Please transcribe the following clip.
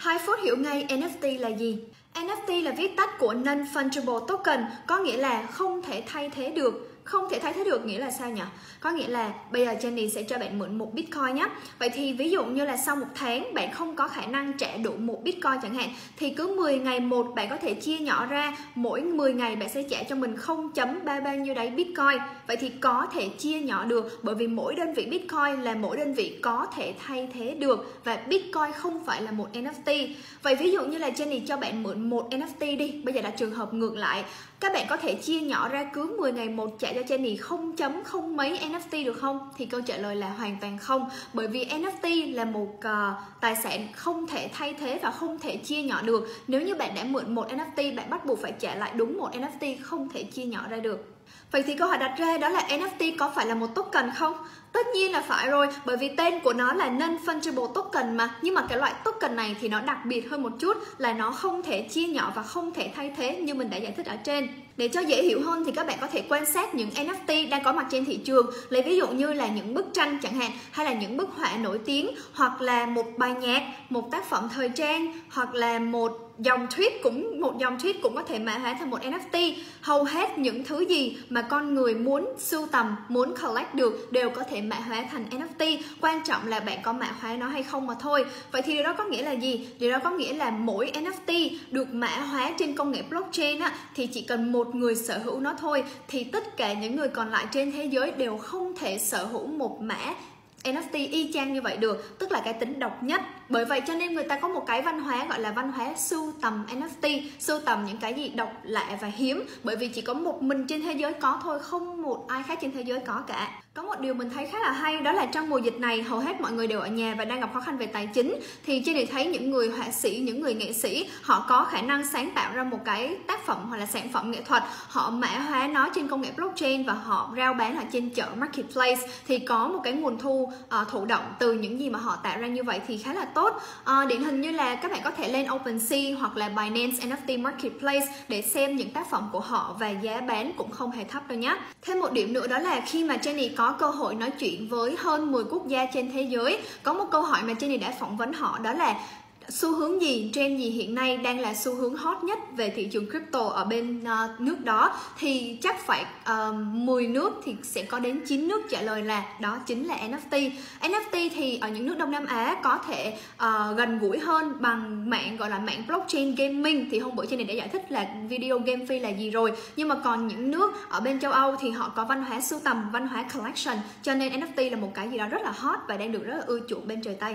2 phút hiểu ngay NFT là gì. NFT là viết tắt của Non-Fungible Token, có nghĩa là không thể thay thế được. Không thể thay thế được nghĩa là sao nhỉ? Có nghĩa là bây giờ Jenny sẽ cho bạn mượn 1 Bitcoin nhé. Vậy thì ví dụ như là sau 1 tháng bạn không có khả năng trả đủ 1 Bitcoin chẳng hạn, thì cứ 10 ngày một bạn có thể chia nhỏ ra, mỗi 10 ngày bạn sẽ trả cho mình 0.33 nhiêu đấy Bitcoin. Vậy thì có thể chia nhỏ được, bởi vì mỗi đơn vị Bitcoin là mỗi đơn vị có thể thay thế được, và Bitcoin không phải là một NFT. Vậy ví dụ như là Jenny cho bạn mượn 1 NFT đi. Bây giờ là trường hợp ngược lại, các bạn có thể chia nhỏ ra cứ 10 ngày một trả cho Jenny 0.0 mấy NFT được không? Thì câu trả lời là hoàn toàn không, bởi vì NFT là một tài sản không thể thay thế và không thể chia nhỏ được. Nếu như bạn đã mượn một NFT, bạn bắt buộc phải trả lại đúng một NFT, không thể chia nhỏ ra được. Vậy thì câu hỏi đặt ra đó là NFT có phải là một token không? Tất nhiên là phải rồi, bởi vì tên của nó là Non-Fungible Token mà. Nhưng mà cái loại token này thì nó đặc biệt hơn một chút, là nó không thể chia nhỏ và không thể thay thế như mình đã giải thích ở trên. Để cho dễ hiểu hơn thì các bạn có thể quan sát những NFT đang có mặt trên thị trường. Lấy ví dụ như là những bức tranh chẳng hạn, hay là những bức họa nổi tiếng, hoặc là một bài nhạc, một tác phẩm thời trang, hoặc là một dòng tweet cũng có thể mã hóa thành một NFT. Hầu hết những thứ gì mà con người muốn sưu tầm, muốn collect được đều có thể mã hóa thành NFT. Quan trọng là bạn có mã hóa nó hay không mà thôi. Vậy thì điều đó có nghĩa là gì? Điều đó có nghĩa là mỗi NFT được mã hóa trên công nghệ blockchain á, thì chỉ cần một người sở hữu nó thôi, thì tất cả những người còn lại trên thế giới đều không thể sở hữu một mã NFT y chang như vậy được, tức là cái tính độc nhất. Bởi vậy cho nên người ta có một cái văn hóa gọi là văn hóa sưu tầm NFT, sưu tầm những cái gì độc lạ và hiếm, bởi vì chỉ có một mình trên thế giới có thôi, không một ai khác trên thế giới có cả. Có một điều mình thấy khá là hay, đó là trong mùa dịch này hầu hết mọi người đều ở nhà và đang gặp khó khăn về tài chính, thì trên này thấy những người họa sĩ, những người nghệ sĩ họ có khả năng sáng tạo ra một cái tác phẩm hoặc là sản phẩm nghệ thuật, họ mã hóa nó trên công nghệ blockchain và họ rao bán ở trên chợ marketplace, thì có một cái nguồn thu thụ động từ những gì mà họ tạo ra như vậy thì khá là tốt. Điển hình như là các bạn có thể lên OpenSea hoặc là Binance NFT Marketplace để xem những tác phẩm của họ, và giá bán cũng không hề thấp đâu nhé. Thêm một điểm nữa đó là khi mà Jenny có cơ hội nói chuyện với hơn 10 quốc gia trên thế giới, có một câu hỏi mà Jenny đã phỏng vấn họ đó là xu hướng gì, trend gì hiện nay đang là xu hướng hot nhất về thị trường crypto ở bên nước đó, thì chắc phải 10 nước thì sẽ có đến 9 nước trả lời là đó chính là NFT. NFT thì ở những nước Đông Nam Á có thể gần gũi hơn bằng mạng gọi là mạng blockchain gaming, thì hôm bữa trên này đã giải thích là video game free là gì rồi. Nhưng mà còn những nước ở bên châu Âu thì họ có văn hóa sưu tầm, văn hóa collection, cho nên NFT là một cái gì đó rất là hot và đang được rất là ưa chuộng bên trời Tây.